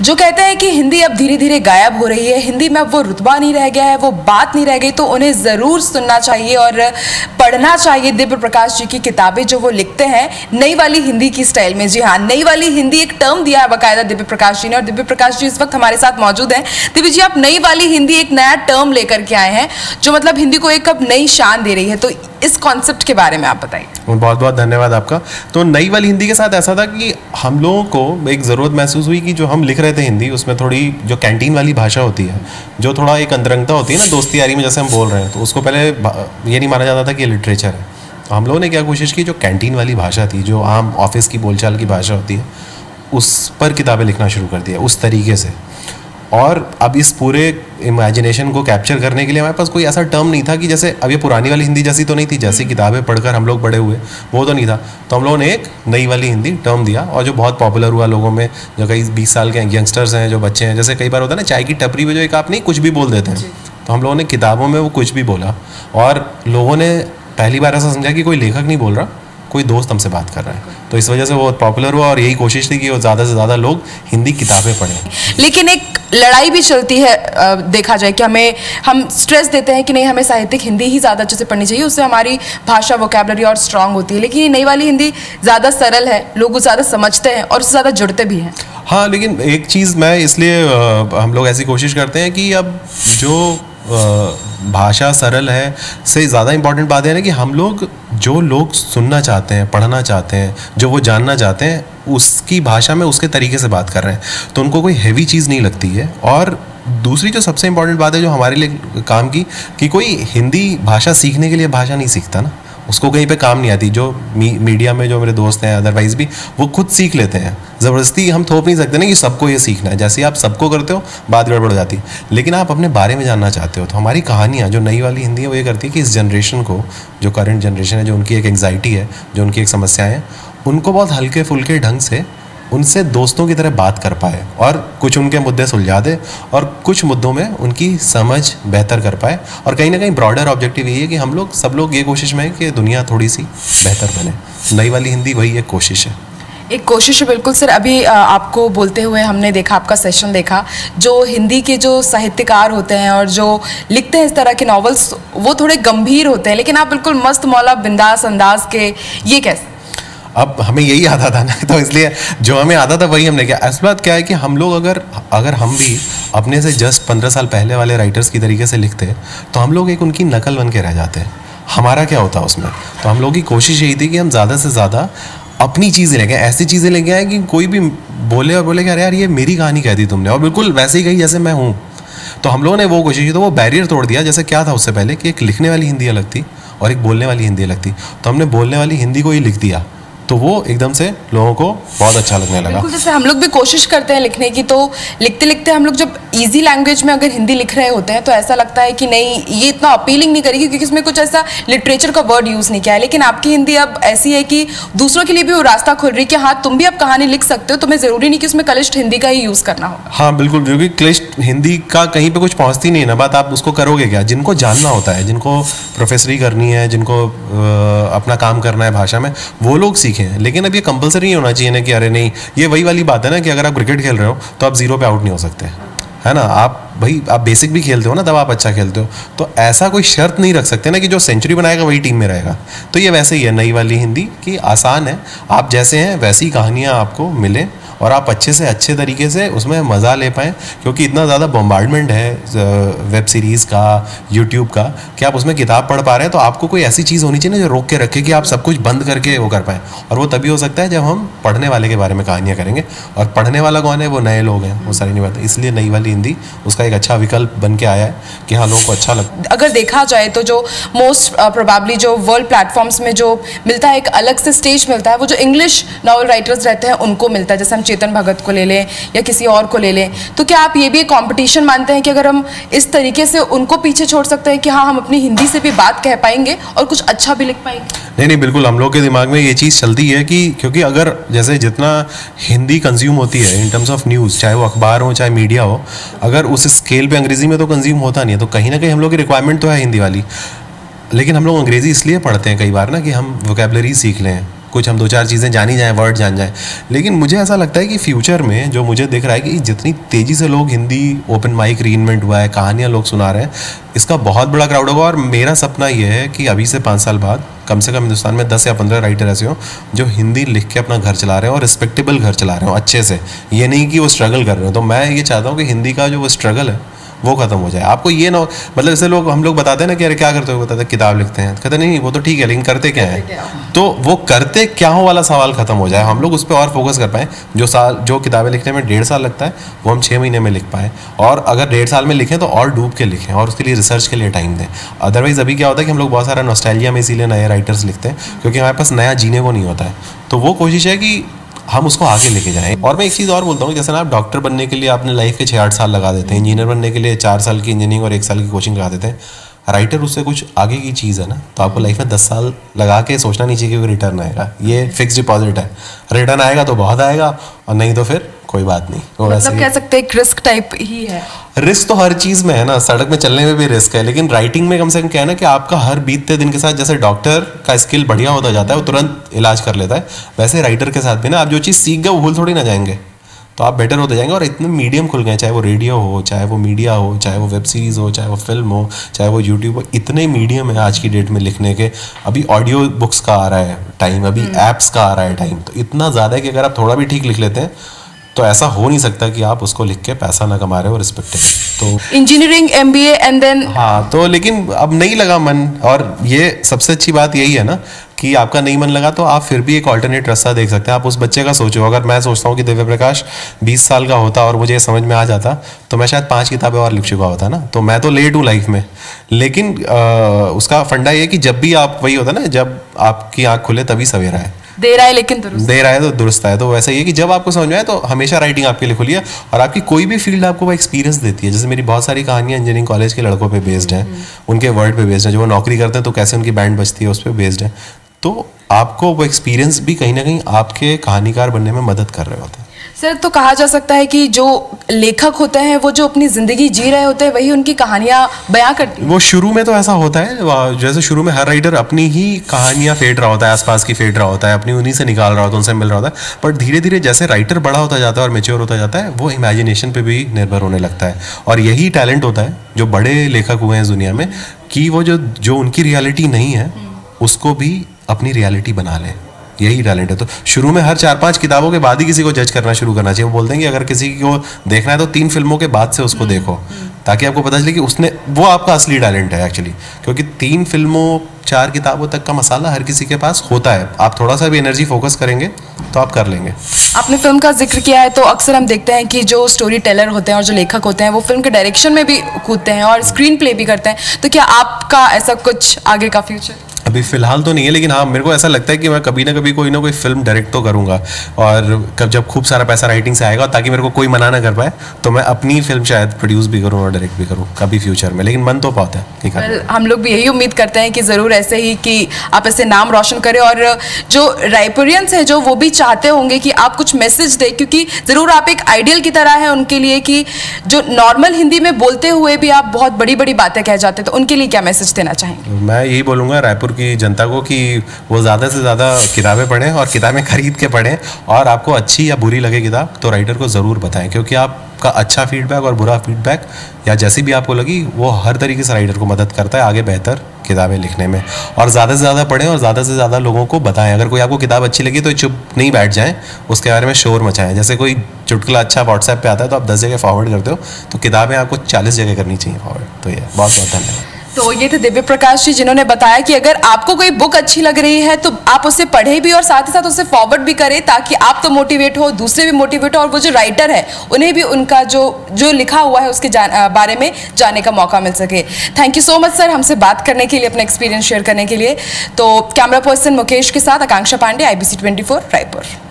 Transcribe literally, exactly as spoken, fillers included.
जो कहते हैं कि हिंदी अब धीरे धीरे गायब हो रही है, हिंदी में अब वो रुतबा नहीं रह गया है, वो बात नहीं रह गई, तो उन्हें ज़रूर सुनना चाहिए और पढ़ना चाहिए दिव्य प्रकाश जी की किताबें जो वो लिखते हैं नई वाली हिंदी की स्टाइल में। जी हाँ, नई वाली हिंदी एक टर्म दिया है बाकायदा दिव्य प्रकाश जी ने, और दिव्य प्रकाश जी इस वक्त हमारे साथ मौजूद हैं। दिव्य जी, आप नई वाली हिंदी एक नया टर्म लेकर के आए हैं जो मतलब हिंदी को एक अब नई शान दे रही है, तो इस कॉन्सेप्ट के बारे में आप बताइए। बहुत बहुत धन्यवाद आपका। तो नई वाली हिंदी के साथ ऐसा था कि हम लोगों को एक ज़रूरत महसूस हुई कि जो हम लिख रहे थे हिंदी, उसमें थोड़ी जो कैंटीन वाली भाषा होती है, जो थोड़ा एक अंतरंगता होती है ना दोस्ती यारी में, जैसे हम बोल रहे हैं, तो उसको पहले ये नहीं माना जाता था कि ये लिटरेचर है। तो हम लोगों ने क्या कोशिश की, जो कैंटीन वाली भाषा थी, जो आम ऑफिस की बोलचाल की भाषा होती है, उस पर किताबें लिखना शुरू कर दिया उस तरीके से। और अब इस पूरे इमेजिनेशन को कैप्चर करने के लिए हमारे पास कोई ऐसा टर्म नहीं था कि जैसे अब ये पुरानी वाली हिंदी जैसी तो नहीं थी, जैसी किताबें पढ़कर हम लोग बड़े हुए वो तो नहीं था। तो हम लोगों ने एक नई वाली हिंदी टर्म दिया और जो बहुत पॉपुलर हुआ लोगों में, जो कई बीस साल के यंगस्टर्स हैं, जो बच्चे हैं, जैसे कई बार होता है ना चाय की टपरी में जो एक आप नहीं कुछ भी बोल देते हैं, तो हम लोगों ने किताबों में वो कुछ भी बोला और लोगों ने पहली बार ऐसा समझा कि कोई लेखक नहीं बोल रहा, कोई दोस्त हमसे बात कर रहा है। तो इस वजह से वो पॉपुलर हुआ और यही कोशिश थी कि वो ज़्यादा से ज़्यादा लोग हिंदी किताबें पढ़ें। लेकिन एक लड़ाई भी चलती है, देखा जाए कि हमें हम स्ट्रेस देते हैं कि नहीं हमें साहित्यिक हिंदी ही ज़्यादा अच्छे से पढ़नी चाहिए, उससे हमारी भाषा वोकैबुलरी और स्ट्रांग होती है, लेकिन ये नई वाली हिंदी ज़्यादा सरल है, लोग ज़्यादा समझते हैं और उससे ज़्यादा जुड़ते भी हैं। हाँ, लेकिन एक चीज़ मैं इसलिए हम लोग ऐसी कोशिश करते हैं कि अब जो भाषा सरल है से ज़्यादा इम्पॉर्टेंट बात है ना कि हम लोग जो लोग सुनना चाहते हैं, पढ़ना चाहते हैं, जो वो जानना चाहते हैं, उसकी भाषा में उसके तरीके से बात कर रहे हैं, तो उनको कोई हैवी चीज़ नहीं लगती है। और दूसरी जो सबसे इम्पॉर्टेंट बात है जो हमारे लिए काम की, कि कोई हिंदी भाषा सीखने के लिए भाषा नहीं सीखता ना, उसको कहीं पे काम नहीं आती। जो मी, मीडिया में जो मेरे दोस्त हैं अदरवाइज़ भी, वो खुद सीख लेते हैं, ज़बरदस्ती हम थोप नहीं सकते ना कि सबको ये सीखना है। जैसे आप सबको करते हो बात गड़बड़ हो जाती है, लेकिन आप अपने बारे में जानना चाहते हो। तो हमारी कहानियाँ जो नई वाली हिंदी है वो ये करती है कि इस जनरेशन को, जो करंट जनरेशन है, जो उनकी एक एंग्जाइटी है, जो उनकी एक समस्याएँ हैं, उनको बहुत हल्के फुल्के ढंग से उनसे दोस्तों की तरह बात कर पाए और कुछ उनके मुद्दे सुलझा दे और कुछ मुद्दों में उनकी समझ बेहतर कर पाए। और कहीं ना कहीं ब्रॉडर ऑब्जेक्टिव यही है कि हम लोग सब लोग ये कोशिश में हैं कि दुनिया थोड़ी सी बेहतर बने। नई वाली हिंदी वही एक कोशिश है, एक कोशिश है। बिल्कुल सर, अभी आपको बोलते हुए हमने देखा, आपका सेशन देखा, जो हिंदी के जो साहित्यकार होते हैं और जो लिखते हैं इस तरह के नॉवेल्स, वो थोड़े गंभीर होते हैं, लेकिन आप बिल्कुल मस्त मौला बिंदास अंदाज के, ये कैसे? अब हमें यही आता था ना, तो इसलिए जो हमें आता था वही हमने किया। असल बात क्या है कि हम लोग अगर अगर हम भी अपने से जस्ट पंद्रह साल पहले वाले राइटर्स की तरीके से लिखते तो हम लोग एक उनकी नकल बन के रह जाते हैं। हमारा क्या होता उसमें, तो हम लोग की कोशिश यही थी कि हम ज़्यादा से ज़्यादा अपनी चीज़ें लेके, ऐसी चीज़ें लेके आए कि कोई भी बोले और बोले कि अरे यार ये मेरी कहानी कह दी तुमने, और बिल्कुल वैसे ही कही जैसे मैं हूँ। तो हम लोगों ने वो कोशिश की, तो वो बैरियर तोड़ दिया। जैसे क्या था उससे पहले कि एक लिखने वाली हिंदी अलग थी और एक बोलने वाली हिंदी अलग थी, तो हमने बोलने वाली हिंदी को ही लिख दिया, तो वो एकदम से लोगों को बहुत अच्छा लगने लगा। बिल्कुल, जैसे हम लोग भी कोशिश करते हैं लिखने की, तो लिखते लिखते हम लोग जब इजी लैंग्वेज में अगर हिंदी लिख रहे होते हैं तो ऐसा लगता है कि नहीं ये इतना अपीलिंग नहीं करेगी क्योंकि इसमें कुछ ऐसा लिटरेचर का वर्ड यूज़ नहीं किया है। लेकिन आपकी हिंदी अब ऐसी है कि दूसरों के लिए भी वो रास्ता खुल रही है कि हाँ तुम भी अब कहानी लिख सकते हो, तुम्हें ज़रूरी नहीं कि उसमें क्लिष्ट हिंदी का ही यूज़ करना होगा। हाँ बिल्कुल, क्योंकि क्लिष्ट हिंदी का कहीं पर कुछ पहुँचती नहीं है ना बात, आप उसको करोगे क्या? जिनको जानना होता है, जिनको प्रोफेसरी करनी है, जिनको अपना काम करना है भाषा में, वो लोग हैं। लेकिन अब ये कंपलसरी नहीं होना चाहिए ना कि अरे नहीं, ये वही वाली बात है ना कि अगर आप क्रिकेट खेल रहे हो तो आप जीरो पे आउट नहीं हो सकते, है ना। आप भाई आप बेसिक भी खेलते हो ना तब आप अच्छा खेलते हो, तो ऐसा कोई शर्त नहीं रख सकते ना कि जो सेंचुरी बनाएगा वही टीम में रहेगा। तो ये वैसे ही है नई वाली हिंदी कि आसान है, आप जैसे हैं वैसी कहानियाँ आपको मिलें और आप अच्छे से अच्छे तरीके से उसमें मज़ा ले पाएँ, क्योंकि इतना ज़्यादा बॉम्बार्डमेंट है वेब सीरीज़ का, यूट्यूब का, कि आप उसमें किताब पढ़ पा रहे हैं। तो आपको कोई ऐसी चीज़ होनी चाहिए ना जो रोक के रखे कि आप सब कुछ बंद करके वो कर पाएँ, और वो तभी हो सकता है जब हम पढ़ने वाले के बारे में कहानियाँ करेंगे। और पढ़ने वाला कौन है? वो नए लोग हैं, वो सारी नहीं बात। इसलिए नई वाली हिंदी उसका एक अच्छा विकल्प बन के आया है कि हाँ लोगों को अच्छा लगता। अगर देखा जाए तो जो मोस्ट प्रोबेबली जो वर्ल्ड प्लेटफॉर्म्स में जो मिलता है, एक अलग से स्टेज मिलता है, वो जो इंग्लिश नॉवल राइटर्स रहते हैं उनको मिलता है। जैसे चेतन भगत को ले लें या किसी और को ले लें, तो क्या आप ये भी एक कंपटीशन मानते हैं कि अगर हम इस तरीके से उनको पीछे छोड़ सकते हैं कि हाँ हम अपनी हिंदी से भी बात कह पाएंगे और कुछ अच्छा भी लिख पाएंगे? नहीं नहीं, बिल्कुल हम लोग के दिमाग में ये चीज़ चलती है कि क्योंकि अगर जैसे जितना हिंदी कंज्यूम होती है इन टर्म्स ऑफ न्यूज़, चाहे वो अखबार हो चाहे मीडिया हो, अगर उस स्केल पर अंग्रेजी में तो कंज्यूम होता नहीं है। तो कहीं ना कहीं हम लोग की रिक्वायरमेंट तो है हिंदी वाली, लेकिन हम लोग अंग्रेजी इसलिए पढ़ते हैं कई बार ना कि हम वोकैबुलरी सीख लें, कुछ हम दो चार चीज़ें जानी जाएँ, वर्ड जान जाएँ। लेकिन मुझे ऐसा लगता है कि फ्यूचर में जो मुझे दिख रहा है कि जितनी तेज़ी से लोग हिंदी ओपन माइक रीइन्वेंट हुआ है, कहानियाँ लोग सुना रहे हैं, इसका बहुत बड़ा क्राउड होगा। और मेरा सपना यह है कि अभी से पाँच साल बाद कम से कम हिंदुस्तान में दस या पंद्रह राइटर ऐसे हों जो हिंदी लिख के अपना घर चला रहे हो और रिस्पेक्टेबल घर चला रहे हो अच्छे से, ये नहीं कि वो स्ट्रगल कर रहे हो। तो मैं ये चाहता हूँ कि हिंदी का जो वो स्ट्रगल है वो खत्म हो जाए। आपको ये ना मतलब जैसे लोग हम लोग बताते हैं ना कि अरे क्या करते हो, बताते हैं किताब लिखते हैं, कहते नहीं वो तो ठीक है लेकिन करते क्या है, तो वो करते क्या हो वाला सवाल खत्म हो जाए, हम लोग उस पर और फोकस कर पाएँ। जो साल जो किताबें लिखने में डेढ़ साल लगता है वो हम छः महीने में लिख पाएँ, और अगर डेढ़ साल में लिखें तो और डूब के लिखें और उसके लिए रिसर्च के लिए टाइम दें। अदरवाइज़ अभी क्या होता है कि हम लोग बहुत सारा नॉस्टैल्जिया में इसीलिए नए राइटर्स लिखते हैं क्योंकि हमारे पास नया जीने को नहीं होता है। तो वो कोशिश है कि हम उसको आगे लेके जाएं। और मैं एक चीज़ और बोलता हूँ, जैसे ना आप डॉक्टर बनने के लिए आपने लाइफ के छः आठ साल लगा देते हैं, इंजीनियर बनने के लिए चार साल की इंजीनियरिंग और एक साल की कोचिंग लगा देते हैं, राइटर उससे कुछ आगे की चीज़ है ना, तो आपको लाइफ में दस साल लगा के सोचना नहीं चाहिए कि रिटर्न आएगा, ये फिक्स डिपॉजिट है। रिटर्न आएगा तो बहुत आएगा और नहीं तो फिर कोई बात नहीं। मतलब कह सकते हैं एक रिस्क टाइप ही है। रिस्क तो हर चीज़ में है ना, सड़क में चलने में भी रिस्क है, लेकिन राइटिंग में कम से कम क्या है ना कि आपका हर बीतते दिन के साथ जैसे डॉक्टर का स्किल बढ़िया होता जाता है, वो तुरंत इलाज कर लेता है, वैसे राइटर के साथ भी ना आप जो चीज़ सीख गए वो भूल थोड़ी ना जाएंगे, तो आप बेटर होते जाएंगे। और इतने मीडियम खुल गए, चाहे वो रेडियो हो, चाहे वो मीडिया हो, चाहे वो वेब सीरीज़ हो, चाहे वो फिल्म हो, चाहे वो यूट्यूब हो, इतने मीडियम है आज की डेट में लिखने के। अभी ऑडियो बुक्स का आ रहा है टाइम, अभी ऐप्स का आ रहा है टाइम, तो इतना ज़्यादा है कि अगर आप थोड़ा भी ठीक लिख लेते हैं तो ऐसा हो नहीं सकता कि आप उसको लिख के पैसा ना कमा रहे हो रिस्पेक्टेबल। तो इंजीनियरिंग एमबीए एंड देन हाँ, तो लेकिन अब नहीं लगा मन, और ये सबसे अच्छी बात यही है ना कि आपका नहीं मन लगा तो आप फिर भी एक ऑल्टरनेट रास्ता देख सकते हैं। आप उस बच्चे का सोचो, अगर मैं सोचता हूँ कि दिव्य प्रकाश बीस साल का होता और मुझे समझ में आ जाता तो मैं शायद पांच किताबें और लिख चुका होता ना, तो मैं तो लेट हूँ लाइफ में। लेकिन आ, उसका फंडा ये कि जब भी आप वही होता ना, जब आपकी आँख खुले तभी सवेरा है, देर आए लेकिन दुरुस्त, देर आए तो दुरुस्त है। तो वैसा ही है कि जब आपको समझ में आए तो हमेशा राइटिंग आपके लिए खुली है, और आपकी कोई भी फील्ड आपको वो एक्सपीरियंस देती है। जैसे मेरी बहुत सारी कहानियाँ इंजीनियरिंग कॉलेज के लड़कों पे बेस्ड हैं, उनके वर्ड पे बेस्ड हैं, जो वो नौकरी करते हैं तो कैसे उनकी बैंड बजती है उस पर बेस्ड है। तो आपको वो एक्सपीरियंस भी कहीं ना कहीं आपके कहानीकार बनने में मदद कर रहे होते हैं। सर, तो कहा जा सकता है कि जो लेखक होते हैं वो जो अपनी ज़िंदगी जी रहे होते हैं वही उनकी कहानियाँ बयां करती हैं। वो शुरू में तो ऐसा होता है, जैसे शुरू में हर राइटर अपनी ही कहानियाँ फेंट रहा होता है, आसपास की फेंट रहा होता है, अपनी उन्हीं से निकाल रहा होता है, उनसे मिल रहा होता है। पर धीरे धीरे जैसे राइटर बड़ा होता जाता है और मेच्योर होता जाता है, वो इमेजिनेशन पर भी निर्भर होने लगता है। और यही टैलेंट होता है जो बड़े लेखक हुए हैं दुनिया में, कि वो जो जो उनकी रियलिटी नहीं है उसको भी अपनी रियलिटी बना लें, यही टैलेंट है। तो शुरू में हर चार पांच किताबों के बाद ही किसी को जज करना शुरू करना चाहिए। वो बोलते हैं कि अगर किसी को देखना है तो तीन फिल्मों के बाद से उसको देखो, ताकि आपको पता चले कि उसने वो आपका असली टैलेंट है एक्चुअली, क्योंकि तीन फिल्मों चार किताबों तक का मसाला हर किसी के पास होता है। आप थोड़ा सा भी एनर्जी फोकस करेंगे तो आप कर लेंगे। आपने फिल्म का जिक्र किया है, तो अक्सर हम देखते हैं कि जो स्टोरी टेलर होते हैं और जो लेखक होते हैं वो फिल्म के डायरेक्शन में भी कूदते हैं और स्क्रीन प्ले भी करते हैं, तो क्या आपका ऐसा कुछ आगे का फ्यूचर? अभी फ़िलहाल तो नहीं है, लेकिन हाँ मेरे को ऐसा लगता है कि मैं कभी ना कभी कोई ना कोई फिल्म डायरेक्ट तो करूँगा, और कब जब खूब सारा पैसा राइटिंग से आएगा, ताकि मेरे को कोई मना ना कर पाए, तो मैं अपनी फिल्म शायद प्रोड्यूस भी करूँ और डायरेक्ट भी करूँ कभी फ्यूचर में। लेकिन मन तो पाता है कि well, हम लोग भी यही उम्मीद करते हैं कि ज़रूर ऐसे ही कि आप ऐसे नाम रोशन करें, और जो रायपुरियंस हैं जो वो भी चाहते होंगे कि आप कुछ मैसेज दें, क्योंकि ज़रूर आप एक आइडियल की तरह हैं उनके लिए, कि जो नॉर्मल हिंदी में बोलते हुए भी आप बहुत बड़ी बड़ी बातें कह जाते हैं, तो उनके लिए क्या मैसेज देना चाहेंगे? मैं यही बोलूँगा रायपुर की जनता को कि वो ज़्यादा से ज़्यादा किताबें पढ़ें, और किताबें खरीद के पढ़ें, और आपको अच्छी या बुरी लगे किताब तो राइटर को ज़रूर बताएं, क्योंकि आपका अच्छा फीडबैक और बुरा फीडबैक या जैसी भी आपको लगी वो हर तरीके से राइटर को मदद करता है आगे बेहतर किताबें लिखने में। और ज़्यादा से ज़्यादा पढ़ें और ज़्यादा से ज़्यादा लोगों को बताएं। अगर कोई आपको किताब अच्छी लगी तो चुप नहीं बैठ जाएं, उसके बारे में शोर मचाएं। जैसे कोई चुटकुला अच्छा व्हाट्सएप पे आता है तो आप दस जगह फॉरवर्ड करते हो, तो किताबें आपको चालीस जगह करनी चाहिए फॉरवर्ड। तो ये बहुत बहुत धन्यवाद। तो ये थे दिव्य प्रकाश जी, जिन्होंने बताया कि अगर आपको कोई बुक अच्छी लग रही है तो आप उसे पढ़ें भी और साथ ही साथ उसे फॉरवर्ड भी करें, ताकि आप तो मोटिवेट हो, दूसरे भी मोटिवेट हो, और वो जो राइटर है उन्हें भी उनका जो जो लिखा हुआ है उसके बारे में जानने का मौका मिल सके। Thank you so much sir, हमसे बात करने के लिए, अपना एक्सपीरियंस शेयर करने के लिए। तो कैमरा पर्सन मुकेश के साथ Akanksha Pandey, I B C twenty four, Raipur.